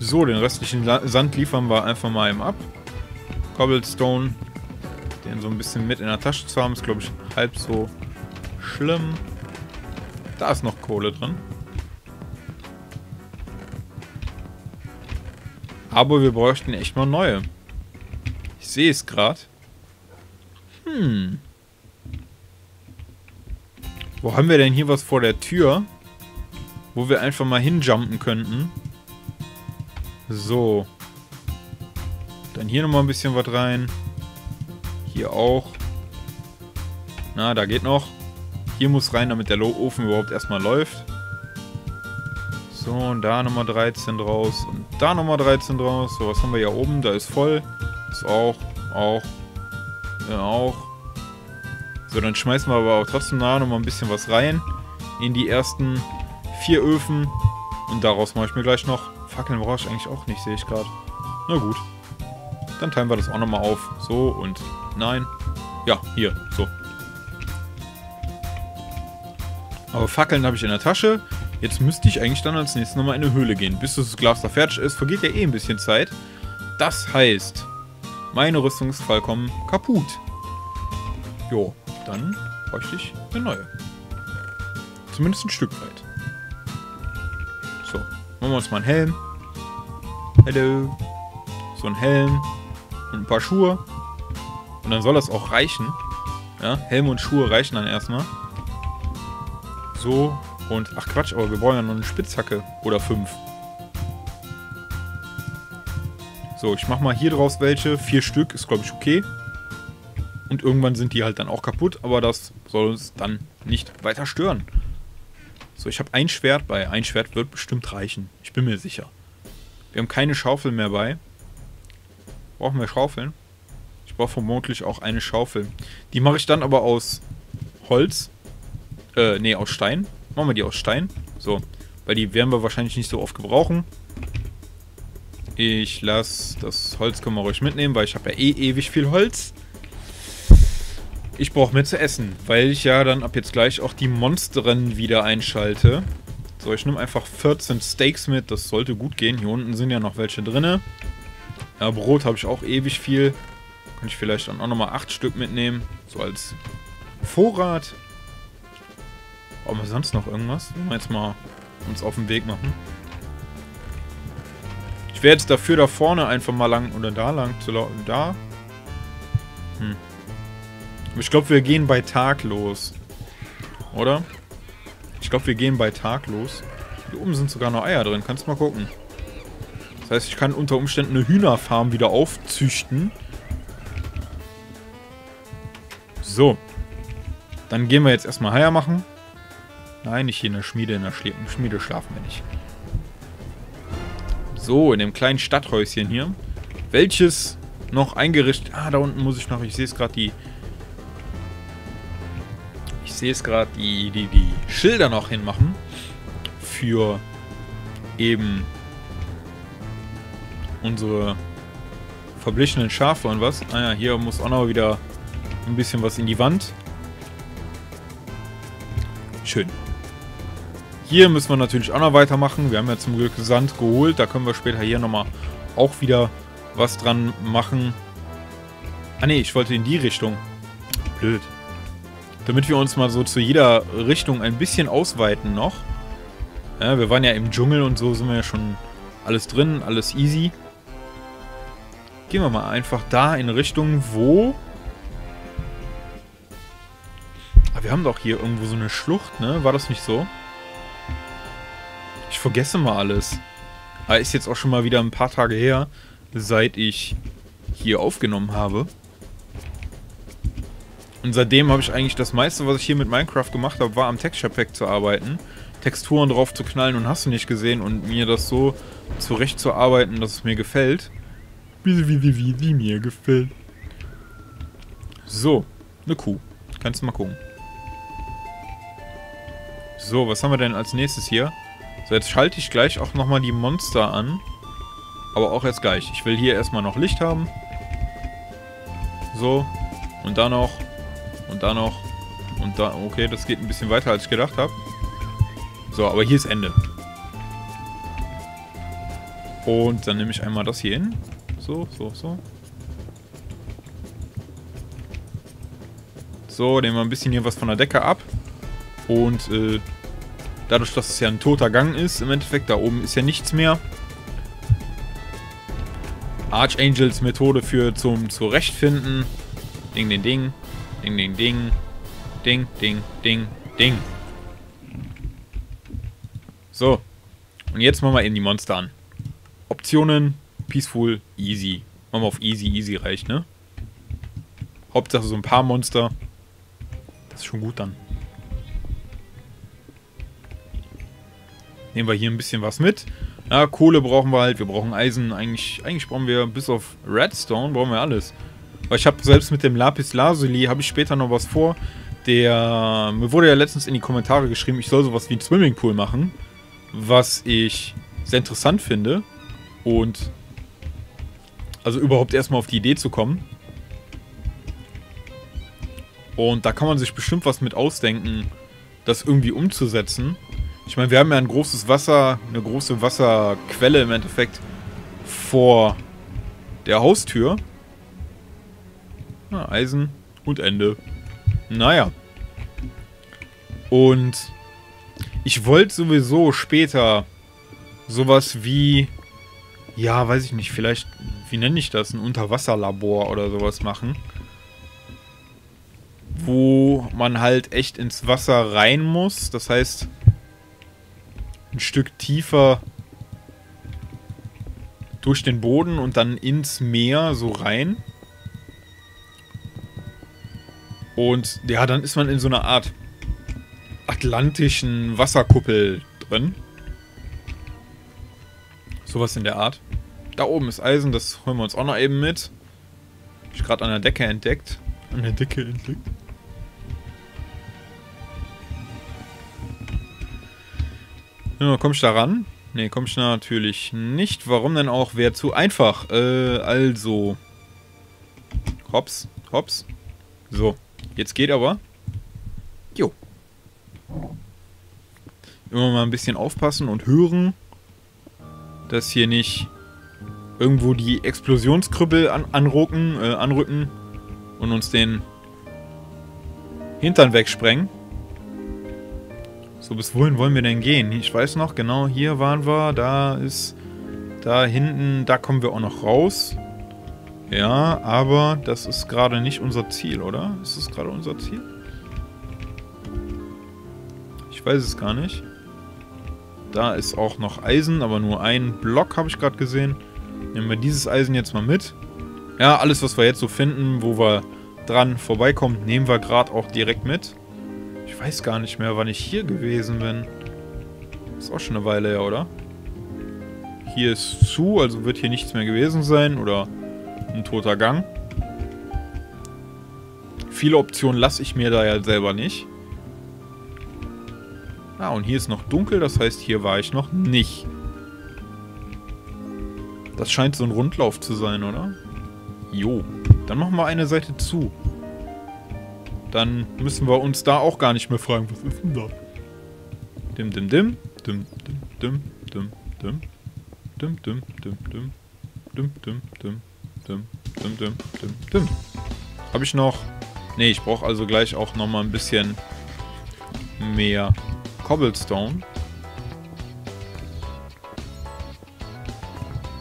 So, den restlichen Sand liefern wir einfach mal eben ab. Cobblestone, den so ein bisschen mit in der Tasche zu haben, ist glaube ich halb so schlimm. Da ist noch Kohle drin. Aber wir bräuchten echt mal neue. Ich sehe es gerade. Wo haben wir denn hier was vor der Tür, wo wir einfach mal hinjumpen könnten? So. Dann hier nochmal ein bisschen was rein. Hier auch. Na, da geht noch. Hier muss rein, damit der Ofen überhaupt erstmal läuft. So, und da nochmal 13 draus. Und da nochmal 13 draus. So, was haben wir hier oben? Da ist voll. Ist auch. Auch. Ja, auch. So, dann schmeißen wir aber auch trotzdem nachher nochmal ein bisschen was rein. In die ersten 4 Öfen. Und daraus mache ich mir gleich noch. Fackeln brauche ich eigentlich auch nicht, sehe ich gerade. Na gut. Dann teilen wir das auch nochmal auf. So und nein. Ja, hier. So. Aber Fackeln habe ich in der Tasche. Jetzt müsste ich eigentlich dann als nächstes nochmal in eine Höhle gehen. Bis das Glas da fertig ist, vergeht ja eh ein bisschen Zeit. Das heißt, meine Rüstung ist vollkommen kaputt. Jo, dann bräuchte ich eine neue. Zumindest ein Stück weit. So, machen wir uns mal einen Helm. Hallo. So ein Helm und ein paar Schuhe. Und dann soll das auch reichen. Ja, Helm und Schuhe reichen dann erstmal. So, und ach Quatsch, aber wir brauchen ja noch eine Spitzhacke oder 5. So, ich mach mal hier draus welche. 4 Stück ist, glaube ich, okay. Und irgendwann sind die halt dann auch kaputt, aber das soll uns dann nicht weiter stören. So, ich habe ein Schwert bei. Ein Schwert wird bestimmt reichen. Ich bin mir sicher. Wir haben keine Schaufel mehr bei. Brauchen wir Schaufeln? Ich brauche vermutlich auch eine Schaufel. Die mache ich dann aber aus Holz. Ne, aus Stein. Machen wir die aus Stein. So, weil die werden wir wahrscheinlich nicht so oft gebrauchen. Ich lasse das Holz, können wir ruhig mitnehmen, weil ich habe ja eh ewig viel Holz. Ich brauche mehr zu essen, weil ich ja dann ab jetzt gleich auch die Monsterin wieder einschalte. So, ich nehme einfach 14 Steaks mit, das sollte gut gehen. Hier unten sind ja noch welche drin. Ja, Brot habe ich auch ewig viel. Kann ich vielleicht dann auch nochmal 8 Stück mitnehmen. So als Vorrat. Brauchen wir sonst noch irgendwas? Wenn wir jetzt mal uns auf den Weg machen. Ich wäre jetzt dafür, da vorne einfach mal lang oder da lang zu laufen. Da. Ich glaube, wir gehen bei Tag los. Oder? Ich glaube, wir gehen bei Tag los. Hier oben sind sogar noch Eier drin. Kannst mal gucken. Das heißt, ich kann unter Umständen eine Hühnerfarm wieder aufzüchten. So. Dann gehen wir jetzt erstmal Eier machen. Nein, nicht hier in der Schmiede. In der Schmiede schlafen wir nicht. So, in dem kleinen Stadthäuschen hier. Welches noch eingerichtet... Ah, da unten muss ich noch... Ich sehe es gerade, die... Ich sehe es gerade, die Schilder noch hinmachen. Für eben... unsere verblichenen Schafe und was. Ah ja, hier muss auch noch wieder ein bisschen was in die Wand. Schön. Hier müssen wir natürlich auch noch weitermachen. Wir haben ja zum Glück Sand geholt. Da können wir später hier nochmal auch wieder was dran machen. Ah ne, ich wollte in die Richtung. Blöd. Damit wir uns mal so zu jeder Richtung ein bisschen ausweiten noch. Ja, wir waren ja im Dschungel und so sind wir ja schon alles drin, alles easy. Gehen wir mal einfach da in Richtung, wo... Ah, wir haben doch hier irgendwo so eine Schlucht, ne? War das nicht so? Ich vergesse mal alles. Ah, ist jetzt auch schon mal wieder ein paar Tage her, seit ich hier aufgenommen habe. Und seitdem habe ich eigentlich das meiste, was ich hier mit Minecraft gemacht habe, war am Texture Pack zu arbeiten. Texturen drauf zu knallen und hast du nicht gesehen und mir das so zurecht zu arbeiten, dass es mir gefällt. Wie mir gefällt. So, eine Kuh. Kannst du mal gucken. So, was haben wir denn als nächstes hier? So, jetzt schalte ich gleich auch nochmal die Monster an. Aber auch erst gleich. Ich will hier erstmal noch Licht haben. So. Und da noch. Und da noch. Und da. Okay, das geht ein bisschen weiter, als ich gedacht habe. So, aber hier ist Ende. Und dann nehme ich einmal das hier hin. So, so, so. So, nehmen wir ein bisschen hier was von der Decke ab. Und dadurch, dass es ja ein toter Gang ist, im Endeffekt, da oben ist ja nichts mehr. Archangels Methode für zum Zurechtfinden. Ding, ding, ding. Ding, ding, ding. Ding, ding, ding, ding. So. Und jetzt machen wir eben die Monster an. Optionen, Peaceful, Easy. Machen wir auf Easy, Easy reicht, ne? Hauptsache so ein paar Monster. Das ist schon gut dann. Nehmen wir hier ein bisschen was mit. Ja, Kohle brauchen wir halt, wir brauchen Eisen. Eigentlich brauchen wir, bis auf Redstone, brauchen wir alles. Weil ich habe selbst mit dem Lapis Lazuli, habe ich später noch was vor. Mir wurde ja letztens in die Kommentare geschrieben, ich soll sowas wie einen Swimmingpool machen. Was ich sehr interessant finde. Und also überhaupt erstmal auf die Idee zu kommen. Und da kann man sich bestimmt was mit ausdenken, das irgendwie umzusetzen. Ich meine, wir haben ja ein großes Wasser, eine große Wasserquelle im Endeffekt vor der Haustür. Na, Eisen und Ende. Naja. Und ich wollte sowieso später sowas wie, ja, weiß ich nicht, vielleicht, wie nenne ich das, ein Unterwasserlabor oder sowas machen. Wo man halt echt ins Wasser rein muss. Das heißt, ein Stück tiefer durch den Boden und dann ins Meer so rein. Und ja, dann ist man in so einer Art atlantischen Wasserkuppel drin. Sowas in der Art. Da oben ist Eisen, das holen wir uns auch noch eben mit. Hab ich gerade an der Decke entdeckt. An der Decke entdeckt. Ja, komm ich da ran? Ne, komm ich natürlich nicht. Warum denn auch? Wäre zu einfach. Also. Hops, hops. So, jetzt geht aber. Jo. Immer mal ein bisschen aufpassen und hören, dass hier nicht irgendwo die Explosionskrüppel anrücken und uns den Hintern wegsprengen. So, bis wohin wollen wir denn gehen? Ich weiß noch, genau hier waren wir. Da ist, da hinten, da kommen wir auch noch raus. Ja, aber das ist gerade nicht unser Ziel, oder? Ist das gerade unser Ziel? Ich weiß es gar nicht. Da ist auch noch Eisen, aber nur ein Block habe ich gerade gesehen. Nehmen wir dieses Eisen jetzt mal mit. Ja, alles, was wir jetzt so finden, wo wir dran vorbeikommen, nehmen wir gerade auch direkt mit. Ich weiß gar nicht mehr, wann ich hier gewesen bin. Ist auch schon eine Weile her, oder? Hier ist zu, also wird hier nichts mehr gewesen sein. Oder ein toter Gang. Viele Optionen lasse ich mir da ja selber nicht. Ah, und hier ist noch dunkel, das heißt, hier war ich noch nicht. Das scheint so ein Rundlauf zu sein, oder? Jo. Dann machen wir eine Seite zu. Dann müssen wir uns da auch gar nicht mehr fragen, was ist denn da? Dim, dim, dim. Dim, dim, dim, dim, dim. Dim, dim, dim, dim. Dim, dim, dim, dim, dim, dim, dim, dim. Hab ich noch? Ne, ich brauche also gleich auch nochmal ein bisschen mehr Cobblestone.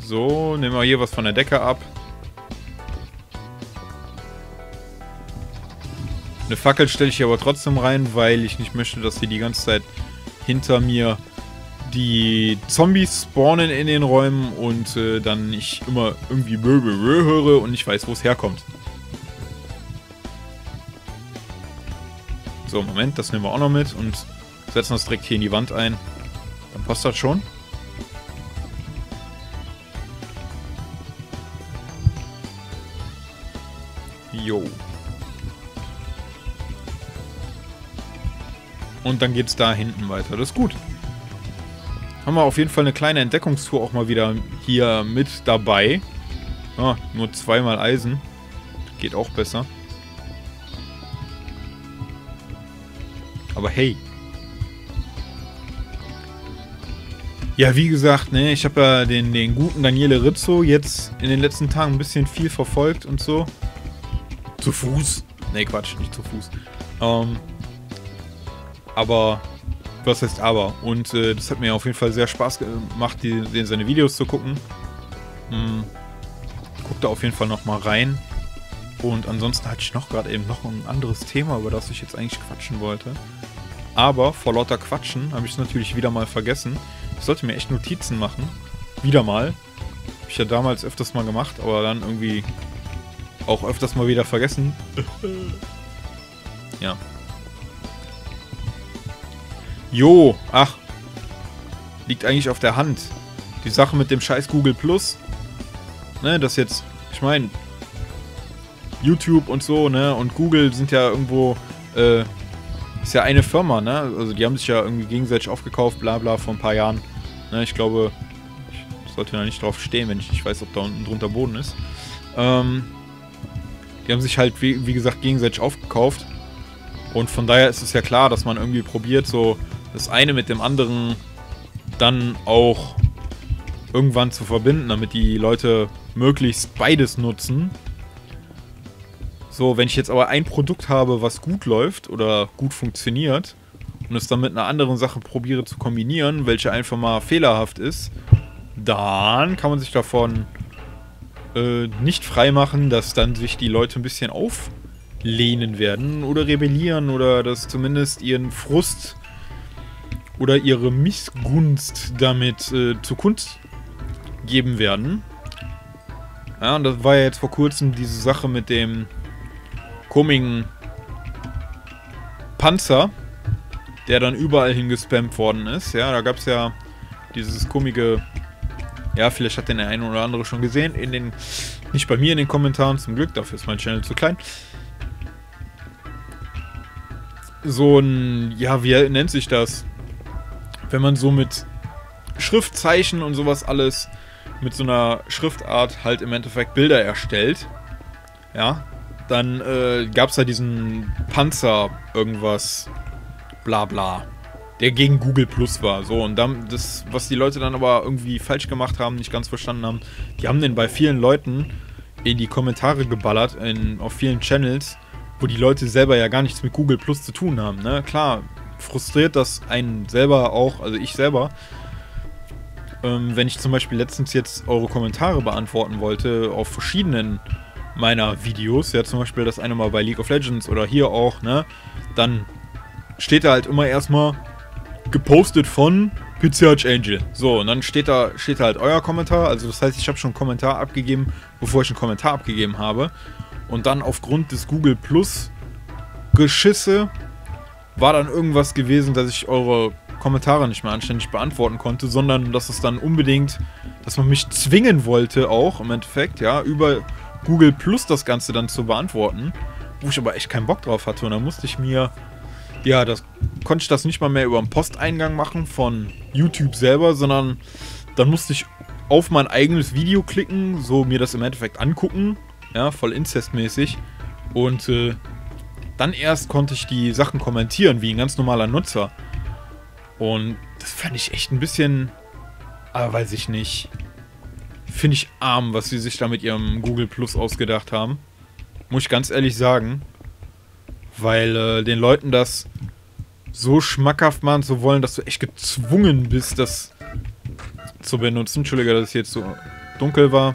So, nehmen wir hier was von der Decke ab. Eine Fackel stelle ich hier aber trotzdem rein, weil ich nicht möchte, dass hier die ganze Zeit hinter mir die Zombies spawnen in den Räumen und dann ich immer irgendwie Möbel höre und nicht weiß, wo es herkommt. So, Moment, das nehmen wir auch noch mit und setzen das direkt hier in die Wand ein. Dann passt das schon. Jo. Und dann geht es da hinten weiter. Das ist gut. Haben wir auf jeden Fall eine kleine Entdeckungstour auch mal wieder hier mit dabei. Ah, nur zweimal Eisen. Geht auch besser. Aber hey. Ja, wie gesagt, ne, ich habe ja den guten Daniele Rizzo jetzt in den letzten Tagen ein bisschen viel verfolgt und so. Zu Fuß? Ne, Quatsch, nicht zu Fuß. Aber, was heißt aber? Und das hat mir auf jeden Fall sehr Spaß gemacht, seine Videos zu gucken. Guck da auf jeden Fall nochmal rein. Und ansonsten hatte ich noch gerade eben noch ein anderes Thema, über das ich jetzt eigentlich quatschen wollte. Aber vor lauter Quatschen habe ich es natürlich wieder mal vergessen. Ich sollte mir echt Notizen machen. Wieder mal. Habe ich ja damals öfters mal gemacht, aber dann irgendwie auch öfters mal wieder vergessen. Ja. Jo, ach. Liegt eigentlich auf der Hand. Die Sache mit dem scheiß Google Plus. Ne, das jetzt, ich meine, YouTube und so, ne, und Google sind ja irgendwo, ist ja eine Firma, ne, also die haben sich ja irgendwie gegenseitig aufgekauft, bla bla, vor ein paar Jahren, ne, ich glaube, ich sollte da nicht drauf stehen, wenn ich nicht weiß, ob da unten drunter Boden ist, die haben sich halt, wie gesagt, gegenseitig aufgekauft und von daher ist es ja klar, dass man irgendwie probiert, so das eine mit dem anderen dann auch irgendwann zu verbinden, damit die Leute möglichst beides nutzen. So, wenn ich jetzt aber ein Produkt habe, was gut läuft oder gut funktioniert und es dann mit einer anderen Sache probiere zu kombinieren, welche einfach mal fehlerhaft ist, dann kann man sich davon nicht freimachen, dass dann sich die Leute ein bisschen auflehnen werden oder rebellieren oder dass zumindest ihren Frust oder ihre Missgunst damit zu Kunst geben werden. Ja, und das war ja jetzt vor kurzem diese Sache mit dem komischen Panzer, der dann überall hingespammt worden ist. Ja, da gab es ja dieses komische, ja, vielleicht hat den eine oder andere schon gesehen, in den, nicht bei mir in den Kommentaren, zum Glück, dafür ist mein Channel zu klein. So ein, ja, wie nennt sich das? Wenn man so mit Schriftzeichen und sowas alles, mit so einer Schriftart halt im Endeffekt Bilder erstellt, ja, dann gab es da diesen Panzer irgendwas, bla bla, der gegen Google Plus war. So, und dann, das, was die Leute dann aber irgendwie falsch gemacht haben, nicht ganz verstanden haben, die haben den bei vielen Leuten in die Kommentare geballert, auf vielen Channels, wo die Leute selber ja gar nichts mit Google Plus zu tun haben, ne? Klar, frustriert das einen selber auch, also ich selber, wenn ich zum Beispiel letztens jetzt eure Kommentare beantworten wollte, auf verschiedenen meiner Videos, ja, zum Beispiel das eine Mal bei League of Legends oder hier auch, ne, dann steht da halt immer erstmal gepostet von PC Archangel. So, und dann steht da halt euer Kommentar, also das heißt, ich habe schon einen Kommentar abgegeben, bevor ich einen Kommentar abgegeben habe. Und dann aufgrund des Google Plus Geschisse war dann irgendwas gewesen, dass ich eure Kommentare nicht mehr anständig beantworten konnte, sondern dass es dann unbedingt, dass man mich zwingen wollte auch, im Endeffekt, ja, über Google Plus das Ganze dann zu beantworten, wo ich aber echt keinen Bock drauf hatte und dann musste ich mir, ja, das konnte ich das nicht mal mehr über den Posteingang machen von YouTube selber, sondern dann musste ich auf mein eigenes Video klicken, so mir das im Endeffekt angucken, ja, voll inzestmäßig und dann erst konnte ich die Sachen kommentieren, wie ein ganz normaler Nutzer und das fand ich echt ein bisschen, weiß ich nicht, finde ich arm, was sie sich da mit ihrem Google Plus ausgedacht haben. Muss ich ganz ehrlich sagen. Weil den Leuten das so schmackhaft machen zu wollen, dass du echt gezwungen bist, das zu benutzen. Entschuldige, dass es jetzt so dunkel war.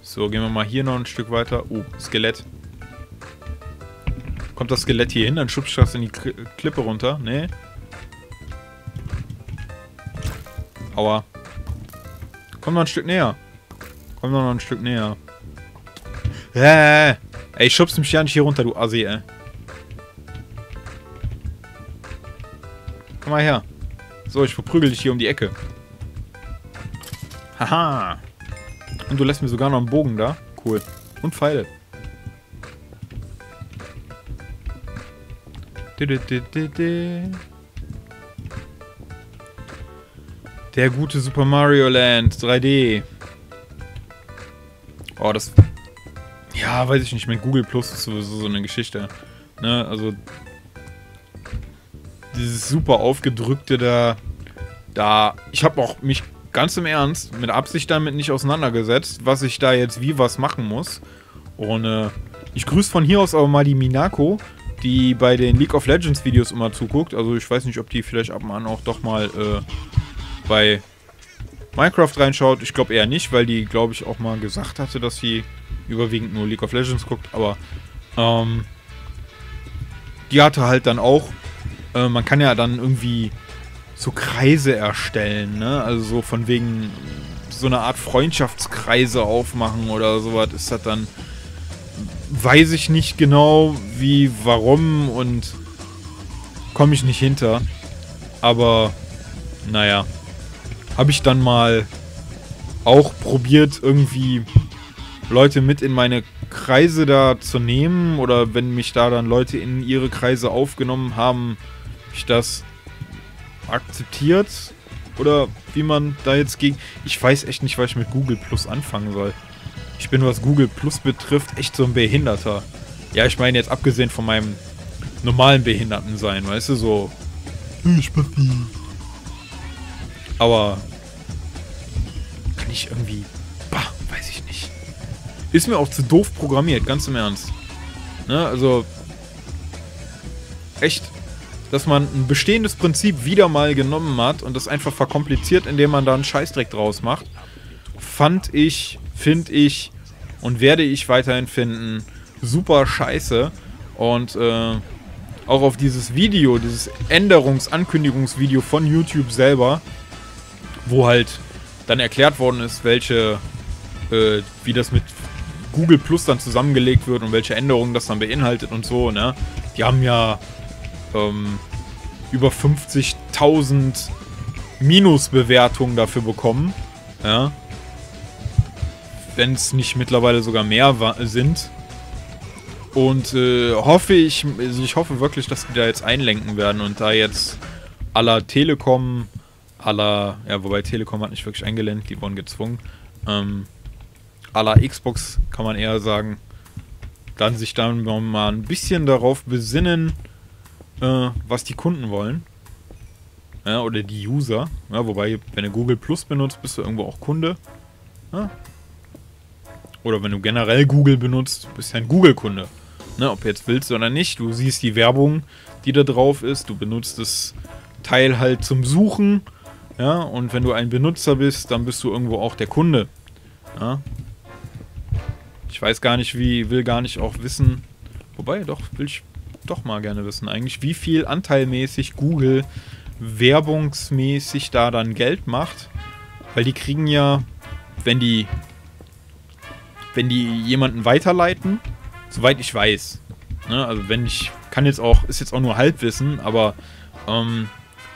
So, gehen wir mal hier noch ein Stück weiter. Oh, Skelett. Kommt das Skelett hier hin, dann schubst du das in die Klippe runter. Nee. Aua. Komm noch ein Stück näher. Komm noch ein Stück näher. Ey, schubst mich ja nicht hier runter, du Assi, ey. Komm mal her. So, ich verprügel dich hier um die Ecke. Haha. Und du lässt mir sogar noch einen Bogen da. Cool. Und Pfeile. Der gute Super Mario Land 3D. Oh, das... Ja, weiß ich nicht. Mit Google Plus ist sowieso so eine Geschichte. Ne? Also... dieses super aufgedrückte da ich habe auch mich ganz im Ernst mit Absicht damit nicht auseinandergesetzt, was ich da jetzt wie was machen muss. Und ich grüße von hier aus aber mal die Minako, die bei den League of Legends Videos immer zuguckt. Also ich weiß nicht, ob die vielleicht ab und an auch doch mal bei Minecraft reinschaut. Ich glaube eher nicht, weil die, glaube ich, auch mal gesagt hatte, dass sie überwiegend nur League of Legends guckt. Aber die hatte halt dann auch, man kann ja dann irgendwie so Kreise erstellen, ne? Also so von wegen so eine Art Freundschaftskreise aufmachen oder sowas ist das dann. Weiß ich nicht genau, wie, warum und komme ich nicht hinter. Aber, naja, habe ich dann mal auch probiert, irgendwie Leute mit in meine Kreise da zu nehmen. Oder wenn mich da dann Leute in ihre Kreise aufgenommen haben, ich das akzeptiert. Oder wie man da jetzt gegen... Ich weiß echt nicht, was ich mit Google Plus anfangen soll. Ich bin, was Google Plus betrifft, echt so ein Behinderter. Ja, ich meine jetzt abgesehen von meinem normalen Behindertensein, weißt du, so... Aber... Kann ich irgendwie... Bah, weiß ich nicht. Ist mir auch zu doof programmiert, ganz im Ernst. Ne, also... Echt, dass man ein bestehendes Prinzip wieder mal genommen hat und das einfach verkompliziert, indem man da einen Scheißdreck draus macht, fand ich... Finde ich und werde ich weiterhin finden super scheiße. Und auch auf dieses Video, dieses Änderungsankündigungsvideo von YouTube selber, wo halt dann erklärt worden ist, welche, wie das mit Google Plus dann zusammengelegt wird und welche Änderungen das dann beinhaltet und so, ne? Die haben ja über 50.000 Minusbewertungen dafür bekommen, ja? Wenn es nicht mittlerweile sogar mehr sind. Und hoffe ich, also ich hoffe wirklich, dass die da jetzt einlenken werden und da jetzt à la Telekom, à la, ja, wobei Telekom hat nicht wirklich eingelenkt, die wurden gezwungen, à la Xbox kann man eher sagen, dann sich dann mal ein bisschen darauf besinnen, was die Kunden wollen. Ja, oder die User. Ja, wobei, wenn du Google Plus benutzt, bist du irgendwo auch Kunde. Ja? Oder wenn du generell Google benutzt, bist du ja ein Google-Kunde. Ne, ob jetzt willst du oder nicht, du siehst die Werbung, die da drauf ist, du benutzt das Teil halt zum Suchen. Ja, und wenn du ein Benutzer bist, dann bist du irgendwo auch der Kunde. Ja. Ich weiß gar nicht, will gar nicht auch wissen, wobei doch, will ich doch mal gerne wissen eigentlich, wie viel anteilmäßig Google werbungsmäßig da dann Geld macht. Weil die kriegen ja, wenn die jemanden weiterleiten, soweit ich weiß, ne, also wenn ich, kann jetzt auch, ist jetzt auch nur Halbwissen, aber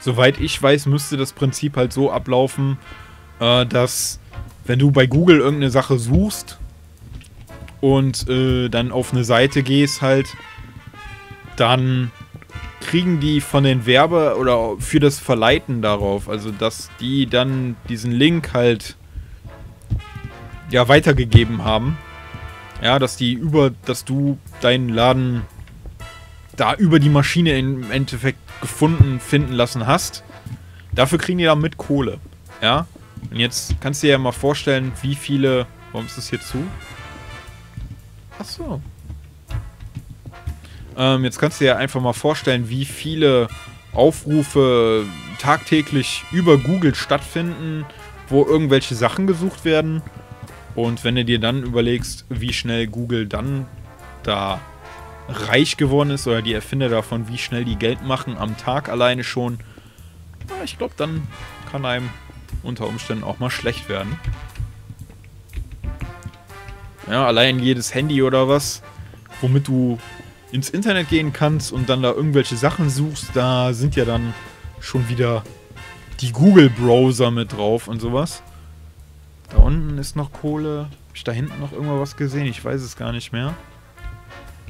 soweit ich weiß, müsste das Prinzip halt so ablaufen, dass wenn du bei Google irgendeine Sache suchst und dann auf eine Seite gehst halt, dann kriegen die von den Werbe- oder für das Verleiten darauf, also dass die dann diesen Link halt ja weitergegeben haben, ja, dass du deinen Laden da über die Maschine im Endeffekt finden lassen hast, dafür kriegen die da mit Kohle, ja, und jetzt kannst du dir ja mal vorstellen, wie viele, warum ist das hier zu? Achso. Jetzt kannst du dir einfach mal vorstellen, wie viele Aufrufe tagtäglich über Google stattfinden, wo irgendwelche Sachen gesucht werden. Und wenn du dir dann überlegst, wie schnell Google dann da reich geworden ist, oder die Erfinder davon, wie schnell die Geld machen, am Tag alleine schon, na, ich glaube, dann kann einem unter Umständen auch mal schlecht werden. Ja, allein jedes Handy oder was, womit du ins Internet gehen kannst und dann da irgendwelche Sachen suchst, da sind ja dann schon wieder die Google-Browser mit drauf und sowas. Da unten ist noch Kohle. Hab ich da hinten noch irgendwas gesehen? Ich weiß es gar nicht mehr.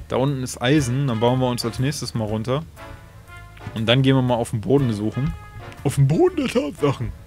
Da unten ist Eisen. Dann bauen wir uns als nächstes mal runter. Und dann gehen wir mal auf den Boden suchen. Auf den Boden der Tatsachen.